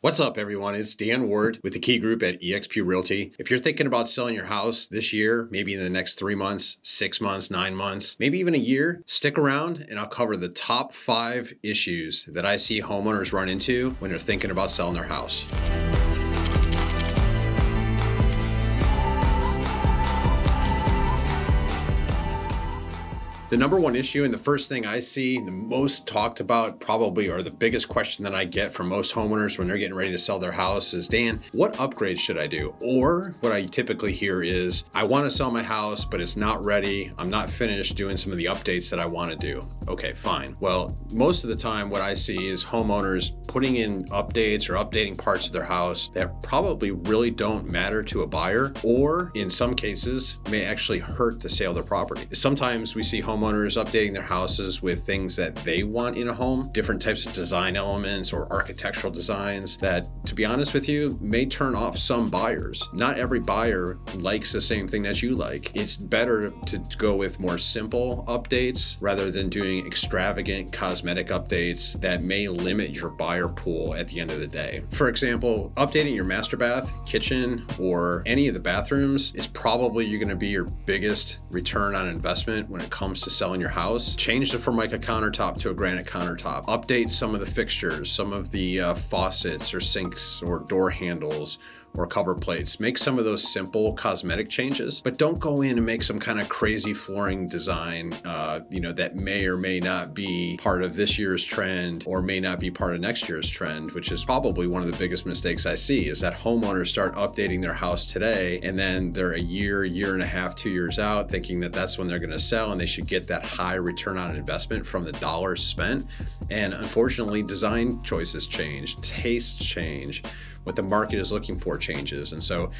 What's up, everyone? It's Dan Ward with the Key Group at eXp Realty. If you're thinking about selling your house this year, maybe in the next 3 months, 6 months, 9 months, maybe even a year, stick around and I'll cover the top 5 issues that I see homeowners run into when they're thinking about selling their house. The #1 issue and the first thing I see, the most talked about probably, or the biggest question that I get from most homeowners when they're getting ready to sell their house is, Dan, what upgrades should I do? Or what I typically hear is, I want to sell my house, but it's not ready. I'm not finished doing some of the updates that I want to do. Okay, fine. Well, most of the time what I see is homeowners putting in updates or updating parts of their house that probably really don't matter to a buyer, or in some cases may actually hurt the sale of their property. Sometimes we see homeowners updating their houses with things that they want in a home, different types of design elements or architectural designs that, to be honest with you, may turn off some buyers. Not every buyer likes the same thing that you like. It's better to go with more simple updates rather than doing extravagant cosmetic updates that may limit your buyer pool at the end of the day. For example, updating your master bath, kitchen, or any of the bathrooms is probably going to be your biggest return on investment when it comes to selling your house. Change the Formica countertop to a granite countertop. Update some of the fixtures, some of the faucets or sinks or door handles or cover plates. Make some of those simple cosmetic changes, but don't go in and make some kind of crazy flooring design that may or may not be part of this year's trend or may not be part of next year's trend, which is probably one of the biggest mistakes I see, is that homeowners start updating their house today and then they're a year, year and a half, 2 years out thinking that that's when they're going to sell and they should get that high return on investment from the dollars spent. And unfortunately, design choices change, tastes change, what the market is looking for changes. And so,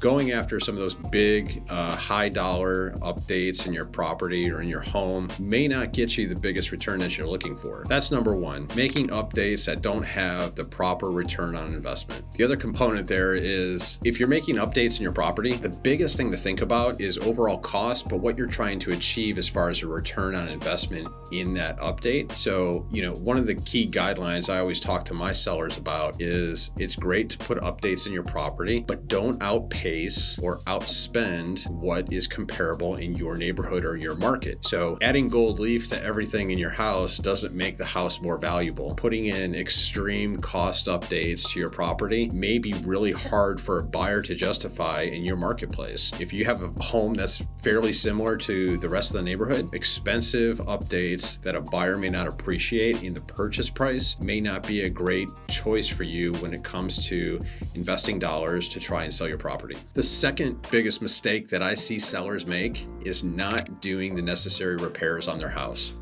going after some of those big high dollar updates in your property or in your home may not get you the biggest return that you're looking for. That's #1, making updates that don't have the proper return on investment. The other component there is, if you're making updates in your property, the biggest thing to think about is overall cost, but what you're trying to achieve as far as a return on investment in that update. So, one of the key guidelines I always talk to my sellers about is, it's great to put updates in your property, but don't outpace or outspend what is comparable in your neighborhood or your market. So adding gold leaf to everything in your house doesn't make the house more valuable. Putting in extreme cost updates to your property may be really hard for a buyer to justify in your marketplace. If you have a home that's fairly similar to the rest of the neighborhood, expensive updates that a buyer may not appreciate in the purchase price may not be a great choice for you when it comes to investing dollars to try and sell your property. The second biggest mistake that I see sellers make is not doing the necessary repairs on their house.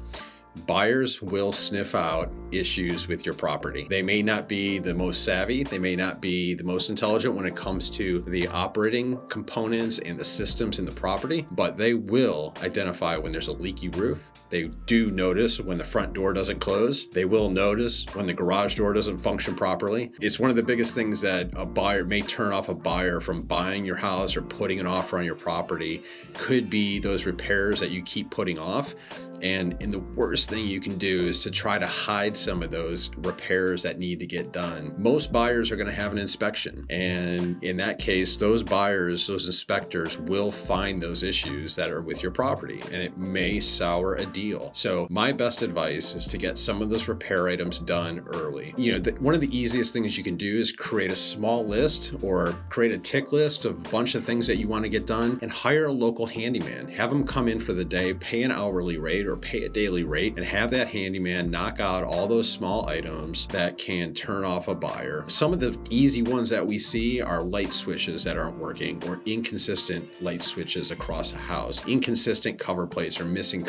Buyers will sniff out issues with your property. They may not be the most savvy. They may not be the most intelligent when it comes to the operating components and the systems in the property, but they will identify when there's a leaky roof. They do notice when the front door doesn't close. They will notice when the garage door doesn't function properly. It's one of the biggest things that a buyer may turn off a buyer from buying your house or putting an offer on your property, could be those repairs that you keep putting off. And the worst thing you can do is to try to hide some of those repairs that need to get done. Most buyers are going to have an inspection. And in that case, those buyers, those inspectors will find those issues that are with your property, and it may sour a deal. So my best advice is to get some of those repair items done early. One of the easiest things you can do is create a small list or create a tick list of a bunch of things that you want to get done and hire a local handyman. Have them come in for the day, pay an hourly rate or pay a daily rate, and have that handyman knock out all those small items that can turn off a buyer. Some of the easy ones that we see are light switches that aren't working, or inconsistent light switches across a house, inconsistent cover plates or missing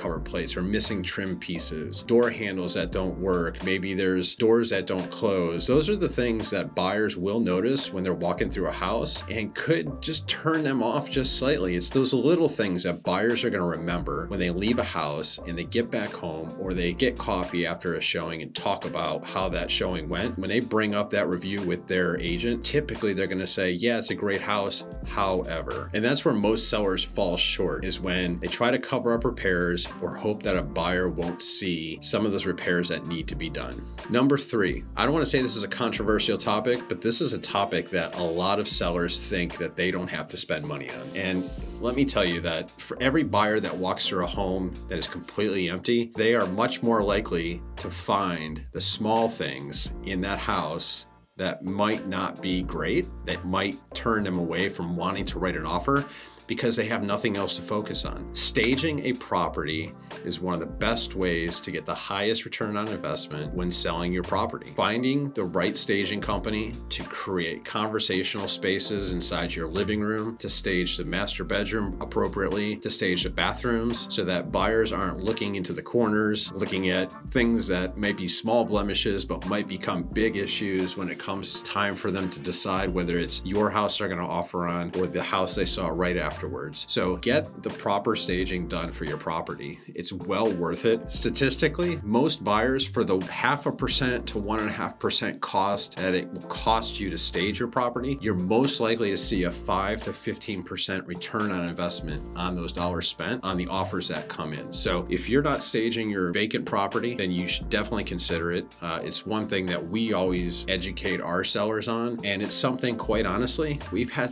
trim pieces, door handles that don't work. Maybe there's doors that don't close. Those are the things that buyers will notice when they're walking through a house and could just turn them off just slightly. It's those little things that buyers are going to remember when they leave a house and they get back home or they get coffee after a showing and talk about how that showing went. When they bring up that review with their agent, typically they're gonna say, yeah, it's a great house, however. And that's where most sellers fall short, is when they try to cover up repairs or hope that a buyer won't see some of those repairs that need to be done. Number three, I don't wanna say this is a controversial topic, but this is a topic that a lot of sellers think that they don't have to spend money on. And let me tell you that for every buyer that walks through a home that is completely empty, they are much more likely to find the small things in that house that might not be great, that might turn them away from wanting to write an offer, because they have nothing else to focus on. Staging a property is one of the best ways to get the highest return on investment when selling your property. Finding the right staging company to create conversational spaces inside your living room, to stage the master bedroom appropriately, to stage the bathrooms so that buyers aren't looking into the corners, looking at things that may be small blemishes but might become big issues when it comes time for them to decide whether it's your house they're gonna offer on or the house they saw right afterwards. So get the proper staging done for your property. It's well worth it. Statistically, most buyers, for the 0.5% to 1.5% cost that it will cost you to stage your property, you're most likely to see a 5 to 15% return on investment on those dollars spent on the offers that come in. So if you're not staging your vacant property, then you should definitely consider it. It's one thing that we always educate our sellers on, and it's something, quite honestly, we've had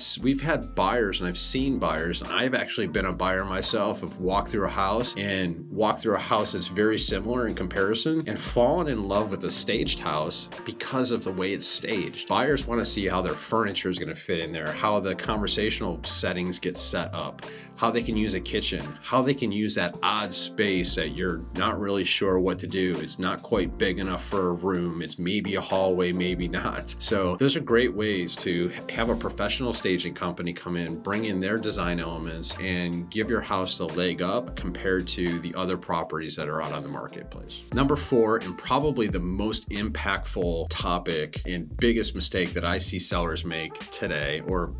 buyers, and I've seen buyers. I've actually been a buyer myself, have walked through a house that's very similar in comparison and fallen in love with a staged house because of the way it's staged. Buyers want to see how their furniture is going to fit in there, how the conversational settings get set up, how they can use a kitchen, how they can use that odd space that you're not really sure what to do. It's not quite big enough for a room. It's maybe a hallway, maybe not. So those are great ways to have a professional staging company come in, bring in their design elements, and give your house the leg up compared to the other properties that are out on the marketplace. Number four, and probably the most impactful topic and biggest mistake that I see sellers make today, or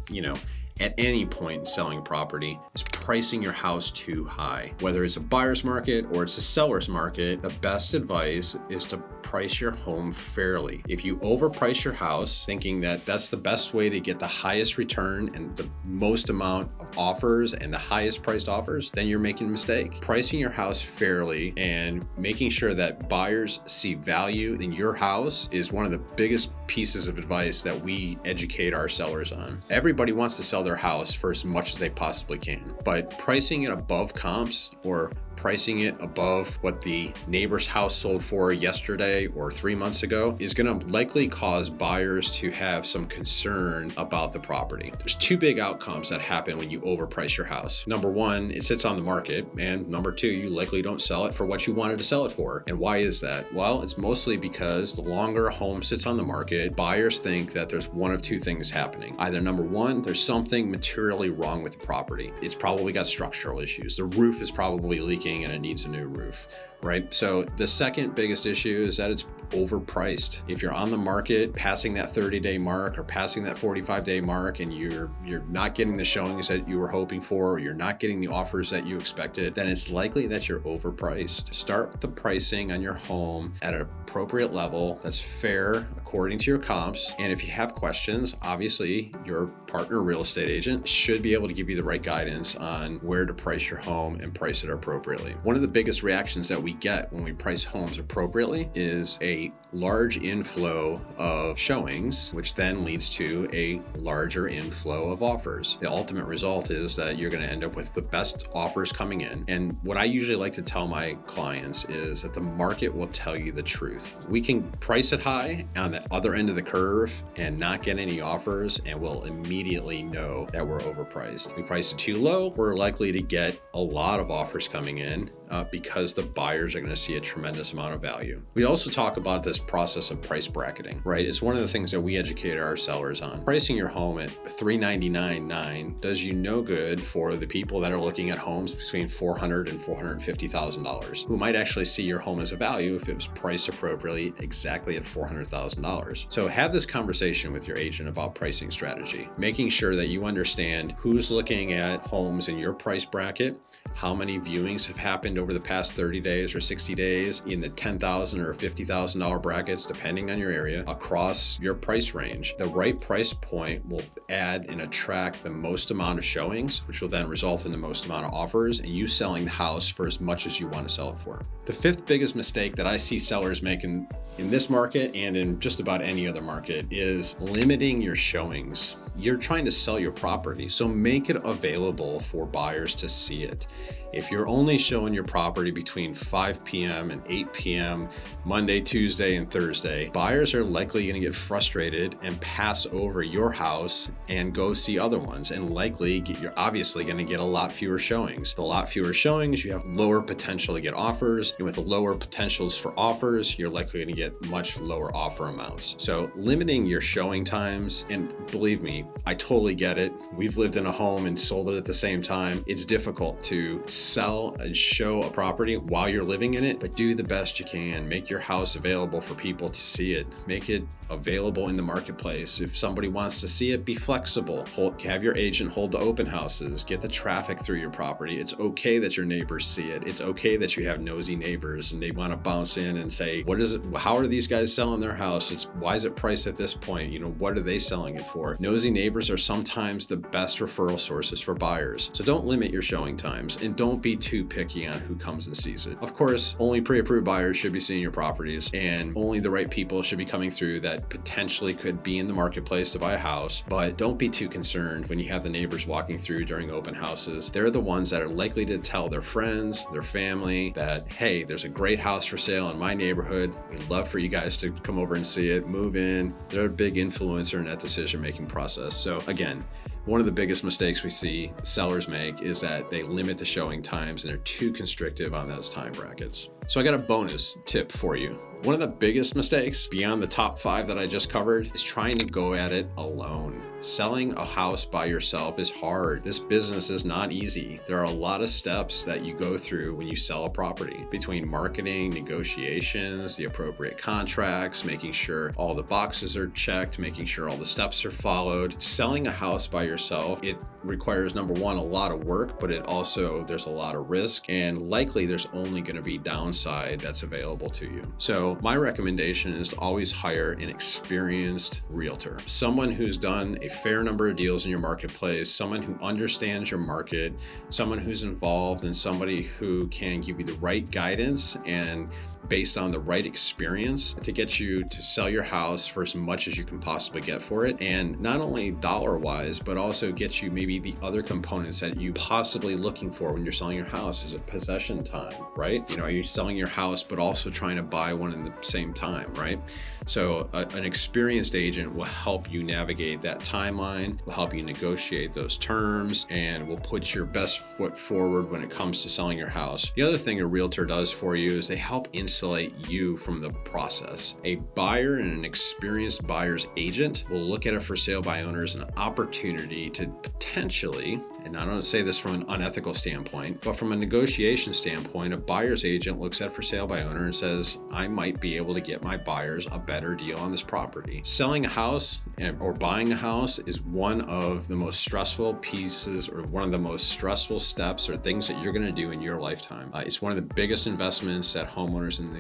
at any point in selling property, is pricing your house too high. Whether it's a buyer's market or it's a seller's market, the best advice is to price your home fairly. If you overprice your house, thinking that that's the best way to get the highest return and the most amount of offers and the highest priced offers, then you're making a mistake. Pricing your house fairly and making sure that buyers see value in your house is one of the biggest pieces of advice that we educate our sellers on. Everybody wants to sell their house for as much as they possibly can, but pricing it above comps, or pricing it above what the neighbor's house sold for yesterday or 3 months ago, is gonna likely cause buyers to have some concern about the property. There's two big outcomes that happen when you overprice your house. Number one, it sits on the market, and number two, you likely don't sell it for what you wanted to sell it for. And why is that? Well, it's mostly because the longer a home sits on the market, buyers think that there's one of two things happening. Either number one, there's something materially wrong with the property. It's probably got structural issues. The roof is probably leaking and it needs a new roof, right? So the second biggest issue is that it's overpriced. If you're on the market passing that 30-day mark or passing that 45-day mark, and you're not getting the showings that you were hoping for, or you're not getting the offers that you expected, then it's likely that you're overpriced. Start the pricing on your home at an appropriate level that's fair according to your comps. And if you have questions, obviously your partner real estate agent should be able to give you the right guidance on where to price your home and price it appropriately. One of the biggest reactions that we get when we price homes appropriately is a large inflow of showings, which then leads to a larger inflow of offers. The ultimate result is that you're going to end up with the best offers coming in. And what I usually like to tell my clients is that the market will tell you the truth. We can price it high on the other end of the curve and not get any offers, and we'll immediately know that we're overpriced. We price it too low, we're likely to get a lot of offers coming in, because the buyers are going to see a tremendous amount of value. We also talk about this process of price bracketing, right? It's one of the things that we educate our sellers on. Pricing your home at $399,900 does you no good for the people that are looking at homes between $400,000 and $450,000, who might actually see your home as a value if it was priced appropriately exactly at $400,000. So have this conversation with your agent about pricing strategy, making sure that you understand who's looking at homes in your price bracket, how many viewings have happened over the past 30 days or 60 days in the $10,000 or $50,000 brackets, depending on your area, across your price range. The right price point will add and attract the most amount of showings, which will then result in the most amount of offers and you selling the house for as much as you want to sell it for. The fifth biggest mistake that I see sellers making in this market and in just about any other market is limiting your showings. You're trying to sell your property, so make it available for buyers to see it. If you're only showing your property between 5 p.m. and 8 p.m., Monday, Tuesday, and Thursday, buyers are likely going to get frustrated and pass over your house and go see other ones, and likely you're obviously going to get a lot fewer showings. With a lot fewer showings, you have lower potential to get offers, and with the lower potentials for offers, you're likely going to get much lower offer amounts. So limiting your showing times, and believe me, I totally get it. We've lived in a home and sold it at the same time. It's difficult to sell and show a property while you're living in it, but do the best you can. Make your house available for people to see it. Make it available in the marketplace. If somebody wants to see it, be flexible. Have your agent hold the open houses. Get the traffic through your property. It's okay that your neighbors see it. It's okay that you have nosy neighbors and they want to bounce in and say, "What is it? How are these guys selling their house? Why is it priced at this point? You know, what are they selling it for?" Nosy neighbors are sometimes the best referral sources for buyers. So don't limit your showing times and don't be too picky on who comes and sees it. Of course, only pre-approved buyers should be seeing your properties and only the right people should be coming through that potentially could be in the marketplace to buy a house, but don't be too concerned when you have the neighbors walking through during open houses. They're the ones that are likely to tell their friends, their family that, hey, there's a great house for sale in my neighborhood. We'd love for you guys to come over and see it, move in. They're a big influencer in that decision-making process. So again, one of the biggest mistakes we see sellers make is that they limit the showing times and they're too constrictive on those time brackets. So I got a bonus tip for you. One of the biggest mistakes beyond the top 5 that I just covered is trying to go at it alone. Selling a house by yourself is hard. This business is not easy. There are a lot of steps that you go through when you sell a property, between marketing, negotiations, the appropriate contracts, making sure all the boxes are checked, making sure all the steps are followed. Selling a house by yourself, it requires, number one, a lot of work, but it also, there's a lot of risk and likely there's only going to be downside that's available to you. So my recommendation is to always hire an experienced realtor, someone who's done a fair number of deals in your marketplace, someone who understands your market, someone who's involved, and somebody who can give you the right guidance and based on the right experience to get you to sell your house for as much as you can possibly get for it. And not only dollar wise, but also get you maybe the other components that you possibly looking for when you're selling your house. Is it possession time, right? You know, are you selling your house, but also trying to buy one in the same time, right? So an experienced agent will help you navigate that timeline, will help you negotiate those terms, and will put your best foot forward when it comes to selling your house. The other thing a realtor does for you is they help insulate you from the process. A buyer and an experienced buyer's agent will look at a for sale by owner as an opportunity to potentially, and I don't say this from an unethical standpoint, but from a negotiation standpoint, a buyer's agent looks at for sale by owner and says, I might be able to get my buyers a better deal on this property. Selling a house or buying a house is one of the most stressful pieces or one of the most stressful steps or things that you're going to do in your lifetime. It's one of the biggest investments that homeowners in the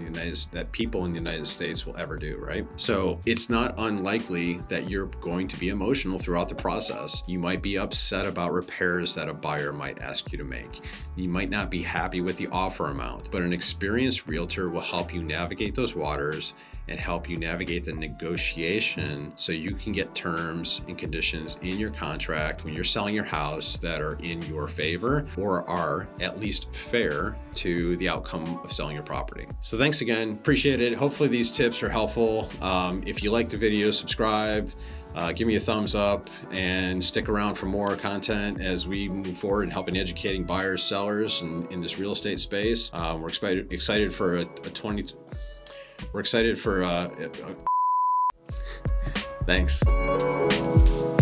United States will ever do, right? So it's not unlikely that you're going to be emotional throughout the process. You might be upset about repairs that a buyer might ask you to make. You might not be happy with the offer amount, but an experienced realtor will help you navigate those waters and help you navigate the negotiation so you can get terms and conditions in your contract when you're selling your house that are in your favor or are at least fair to the outcome of selling your property. So thanks again, appreciate it. Hopefully these tips are helpful. If you liked the video, subscribe. Give me a thumbs up and stick around for more content as we move forward in helping educating buyers, sellers, and in this real estate space. We're excited for thanks.